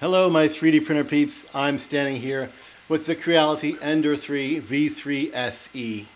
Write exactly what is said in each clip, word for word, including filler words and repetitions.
Hello my three D printer peeps, I'm standing here with the Creality Ender three V three S E.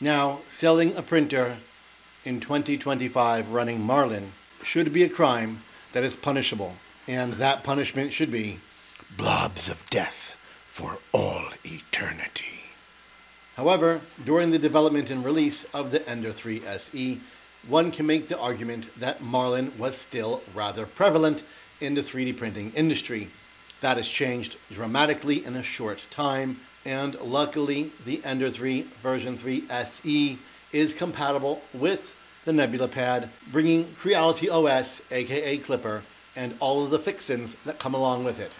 Now, selling a printer in twenty twenty-five running Marlin should be a crime that is punishable, and that punishment should be blobs of death for all eternity. However, during the development and release of the Ender three S E, one can make the argument that Marlin was still rather prevalent in the three D printing industry. That has changed dramatically in a short time, and luckily the Ender three version three S E is compatible with the Nebula Pad, bringing Creality O S, aka Clipper, and all of the fixins that come along with it.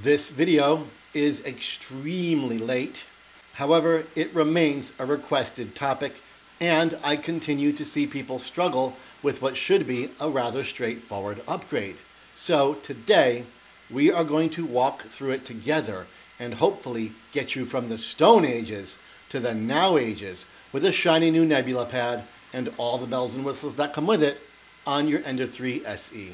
This video is extremely late, however it remains a requested topic, and I continue to see people struggle with what should be a rather straightforward upgrade. So today, we are going to walk through it together and hopefully get you from the Stone Ages to the Now Ages with a shiny new Nebula Pad and all the bells and whistles that come with it on your Ender three S E.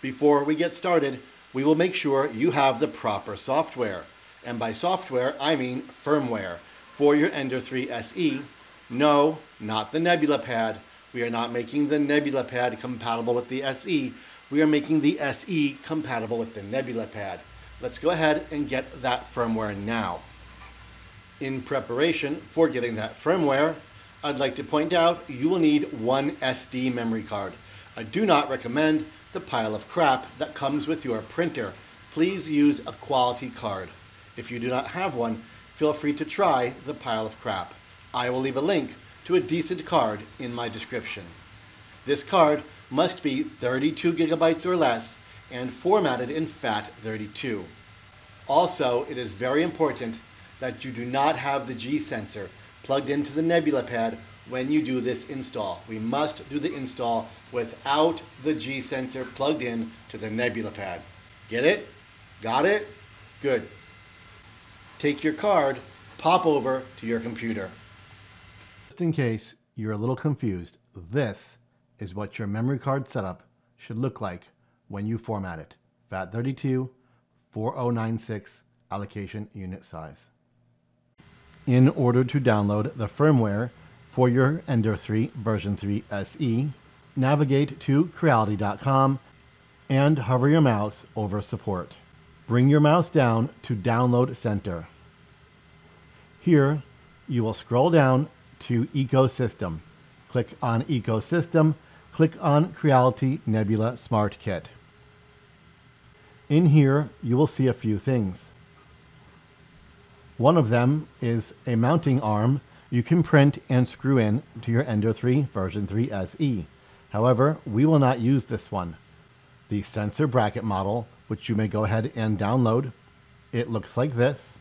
Before we get started, we will make sure you have the proper software. And by software, I mean firmware for your Ender three S E. No, not the Nebula Pad. We are not making the Nebula Pad compatible with the S E. We are making the S E compatible with the Nebula Pad. Let's go ahead and get that firmware now. In preparation for getting that firmware, I'd like to point out you will need one S D memory card. I do not recommend the pile of crap that comes with your printer. Please use a quality card. If you do not have one, feel free to try the pile of crap. I will leave a link to a decent card in my description. This card must be thirty-two gigabytes or less and formatted in FAT thirty-two. Also, it is very important that you do not have the G Sensor plugged into the Nebula Pad when you do this install. We must do the install without the G Sensor plugged in to the Nebula Pad. Get it? Got it? Good. Take your card, pop over to your computer. Just in case you're a little confused, this is what your memory card setup should look like when you format it. FAT thirty-two four oh nine six allocation unit size. In order to download the firmware for your Ender three version three S E, navigate to Creality dot com and hover your mouse over support. Bring your mouse down to Download Center. Here, you will scroll down to Ecosystem. Click on Ecosystem. Click on Creality Nebula Smart Kit. In here, you will see a few things. One of them is a mounting arm you can print and screw in to your Ender three version three S E. However, we will not use this one. The sensor bracket model, which you may go ahead and download, it looks like this.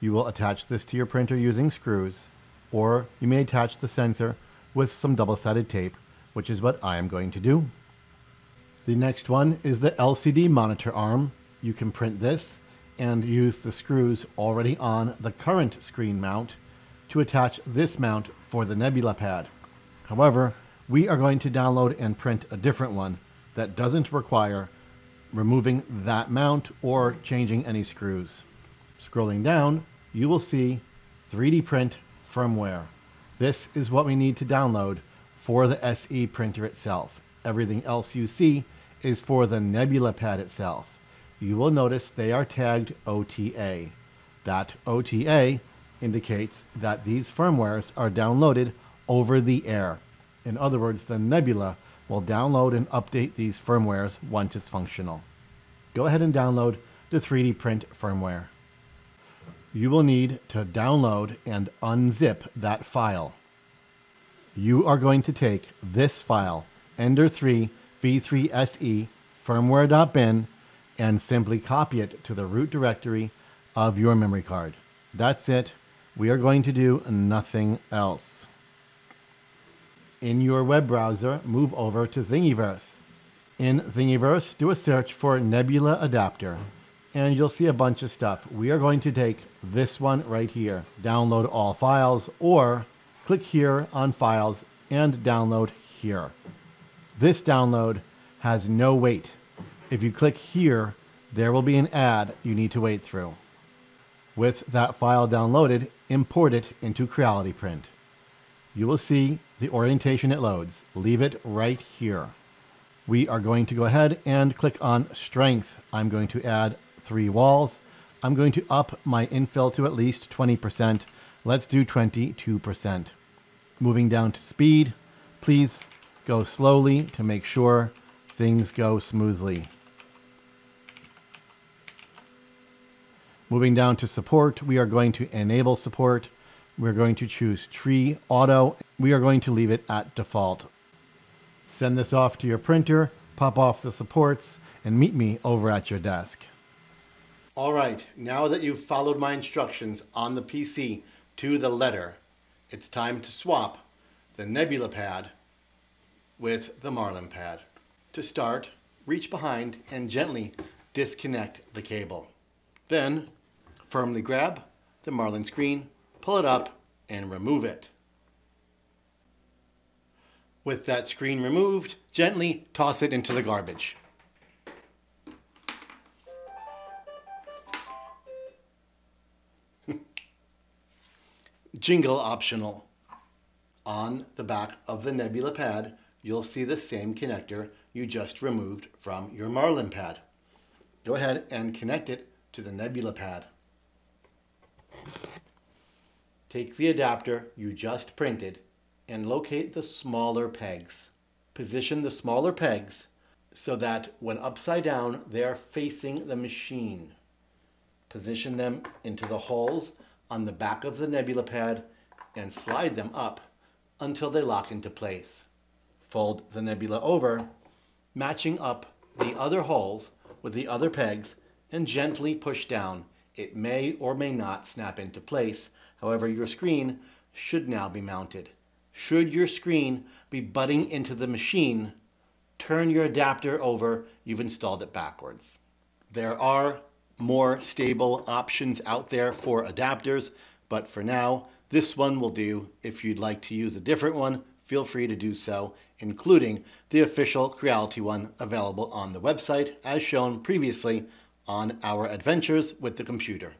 You will attach this to your printer using screws, or you may attach the sensor with some double-sided tape, which is what I am going to do. The next one is the L C D monitor arm. You can print this and use the screws already on the current screen mount to attach this mount for the Nebula Pad. However, we are going to download and print a different one that doesn't require removing that mount or changing any screws. Scrolling down, you will see three D Print firmware. This is what we need to download for the S E printer itself. Everything else you see is for the Nebula Pad itself. You will notice they are tagged O T A. That O T A indicates that these firmwares are downloaded over the air. In other words, the Nebula will download and update these firmwares once it's functional. Go ahead and download the three D Print firmware. You will need to download and unzip that file. You are going to take this file, Ender three V three S E firmware dot bin, and simply copy it to the root directory of your memory card. That's it. We are going to do nothing else. In your web browser, move over to Thingiverse. In Thingiverse, do a search for Nebula Adapter, and you'll see a bunch of stuff. We are going to take this one right here, download all files, or click here on files and download here. This download has no weight. If you click here, there will be an ad you need to wait through. With that file downloaded, import it into Creality Print. You will see the orientation it loads. Leave it right here. We are going to go ahead and click on Strength. I'm going to add three walls. I'm going to up my infill to at least twenty percent. Let's do twenty-two percent. Moving down to Speed, please go slowly to make sure things go smoothly. Moving down to Support, we are going to enable support. We're going to choose Tree Auto. We are going to leave it at default. Send this off to your printer, pop off the supports, and meet me over at your desk. All right, now that you've followed my instructions on the P C to the letter, it's time to swap the Nebula pad with the Marlin pad. To start, reach behind and gently disconnect the cable. Then, firmly grab the Marlin screen, pull it up, and remove it. With that screen removed, gently toss it into the garbage. Jingle optional. On the back of the Nebula pad, you'll see the same connector you just removed from your Marlin pad. Go ahead and connect it to the Nebula pad. Take the adapter you just printed and locate the smaller pegs. Position the smaller pegs so that when upside down, they are facing the machine. Position them into the holes on the back of the Nebula pad and slide them up until they lock into place. Fold the Nebula over, matching up the other holes with the other pegs, and gently push down. It may or may not snap into place. However, your screen should now be mounted. Should your screen be butting into the machine, turn your adapter over. You've installed it backwards. There are more stable options out there for adapters, but for now, this one will do. If you'd like to use a different one, feel free to do so, including the official Creality one available on the website, as shown previously on our adventures with the computer.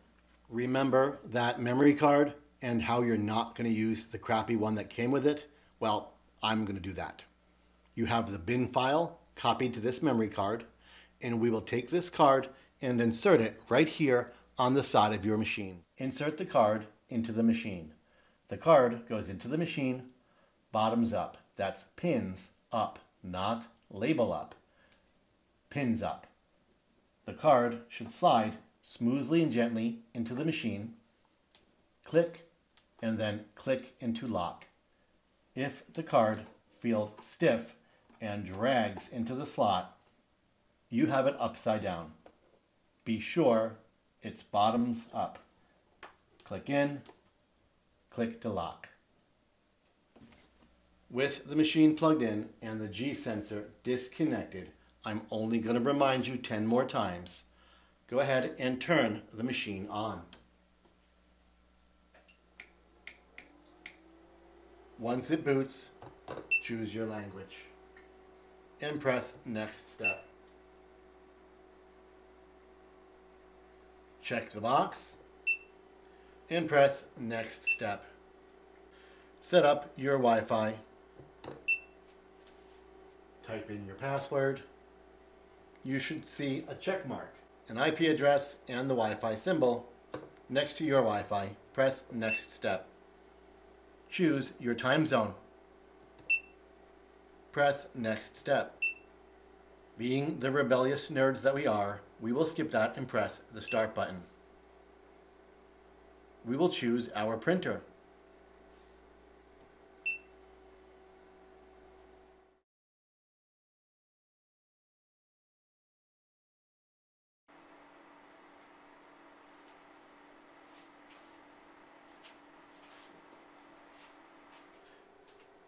Remember that memory card and how you're not going to use the crappy one that came with it? Well, I'm going to do that. You have the bin file copied to this memory card, and we will take this card and insert it right here on the side of your machine. Insert the card into the machine. The card goes into the machine, bottoms up. That's pins up, not label up. Pins up. The card should slide smoothly and gently into the machine. Click, and then click into lock. If the card feels stiff and drags into the slot, you have it upside down. Be sure it's bottoms up. Click in, click to lock. With the machine plugged in and the G sensor disconnected, I'm only going to remind you ten more times. Go ahead and turn the machine on. Once it boots, choose your language and press Next Step. Check the box and press Next Step. Set up your Wi-Fi. Type in your password. You should see a check mark, an I P address, and the Wi-Fi symbol next to your Wi-Fi. Press Next Step. Choose your time zone. Press Next Step. Being the rebellious nerds that we are, we will skip that and press the Start button. We will choose our printer.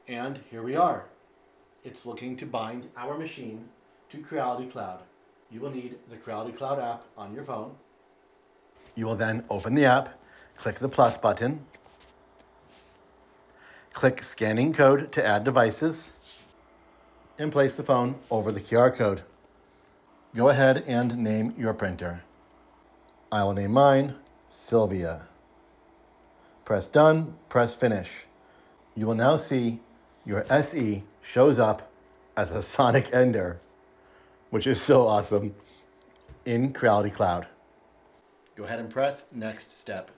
And here we are. It's looking to bind our machine to Creality Cloud. You will need the Creality Cloud app on your phone. You will then open the app, click the plus button, click scanning code to add devices, and place the phone over the Q R code. Go ahead and name your printer. I will name mine Sylvia. Press Done, press Finish. You will now see your S E shows up as a Sonic Ender, which is so awesome, in Creality Cloud. Go ahead and press Next Step.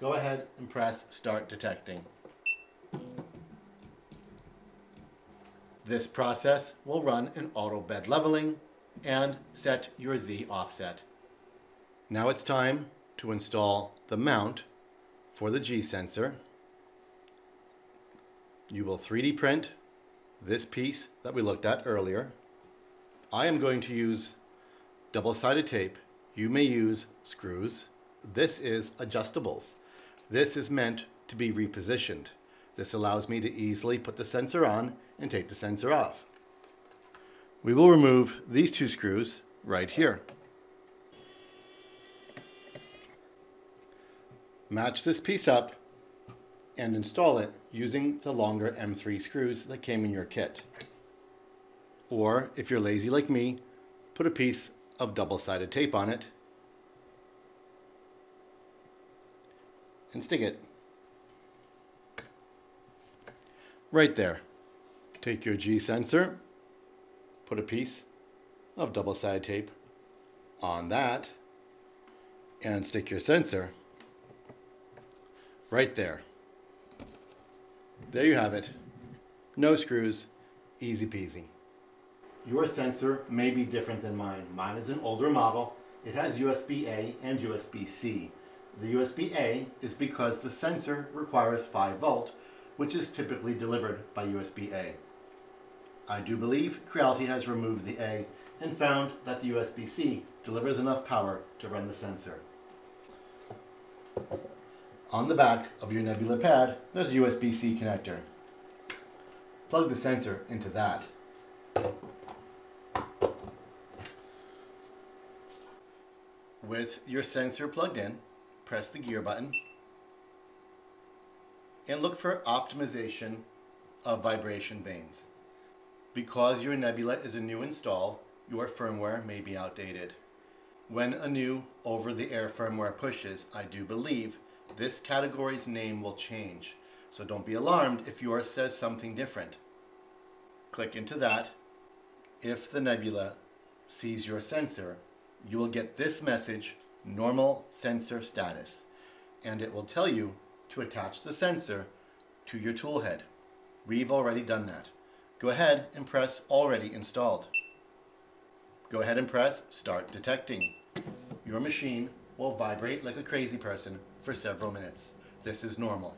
Go ahead and press Start Detecting. This process will run an auto bed leveling and set your Z offset. Now it's time to install the mount for the G sensor. You will three D print this piece that we looked at earlier. I am going to use double-sided tape. You may use screws. This is adjustables. This is meant to be repositioned. This allows me to easily put the sensor on and take the sensor off. We will remove these two screws right here. Match this piece up and install it using the longer M three screws that came in your kit. Or if you're lazy like me, put a piece of double-sided tape on it and stick it right there. Take your G sensor, put a piece of double-sided tape on that, and stick your sensor right there. There you have it. No screws, easy peasy. Your sensor may be different than mine. Mine is an older model. It has U S B A and U S B C. The U S B A is because the sensor requires five volt, which is typically delivered by U S B A. I do believe Creality has removed the A and found that the U S B C delivers enough power to run the sensor. On the back of your Nebula pad, there's a U S B C connector. Plug the sensor into that. With your sensor plugged in, press the gear button and look for optimization of vibration vanes. Because your Nebula is a new install, your firmware may be outdated. When a new over-the-air firmware pushes, I do believe this category's name will change, so don't be alarmed if yours says something different. Click into that. If the Nebula sees your sensor, you will get this message, Normal Sensor Status, and it will tell you to attach the sensor to your toolhead. We've already done that. Go ahead and press Already Installed. Go ahead and press Start Detecting. Your machine will vibrate like a crazy person for several minutes. This is normal.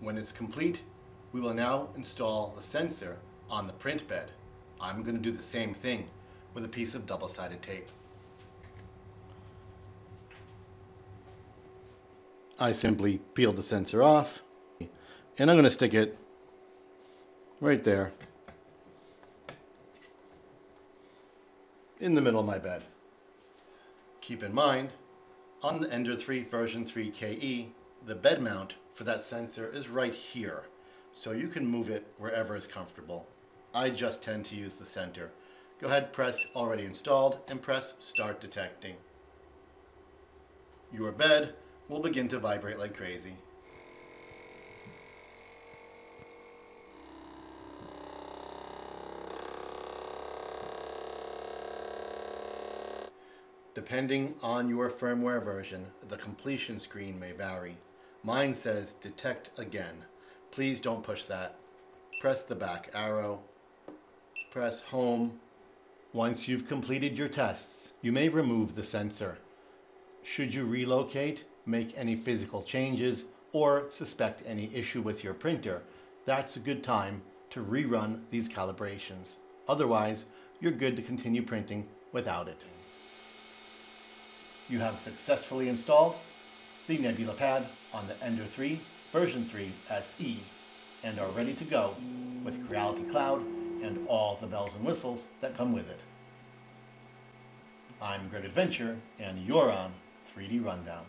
When it's complete, we will now install the sensor on the print bed. I'm going to do the same thing with a piece of double-sided tape. I simply peel the sensor off, and I'm going to stick it right there in the middle of my bed. Keep in mind, on the Ender three version three K E, the bed mount for that sensor is right here, so you can move it wherever is comfortable. I just tend to use the center. Go ahead, press Already Installed, and press Start Detecting. Your bed will begin to vibrate like crazy. Depending on your firmware version, the completion screen may vary. Mine says Detect Again. Please don't push that. Press the back arrow. Press Home. Once you've completed your tests, you may remove the sensor. Should you relocate, make any physical changes, or suspect any issue with your printer, that's a good time to rerun these calibrations. Otherwise, you're good to continue printing without it. You have successfully installed the Nebula pad on the Ender three version three S E and are ready to go with Creality Cloud and all the bells and whistles that come with it. I'm Greg Adventure, and you're on three D Rundown.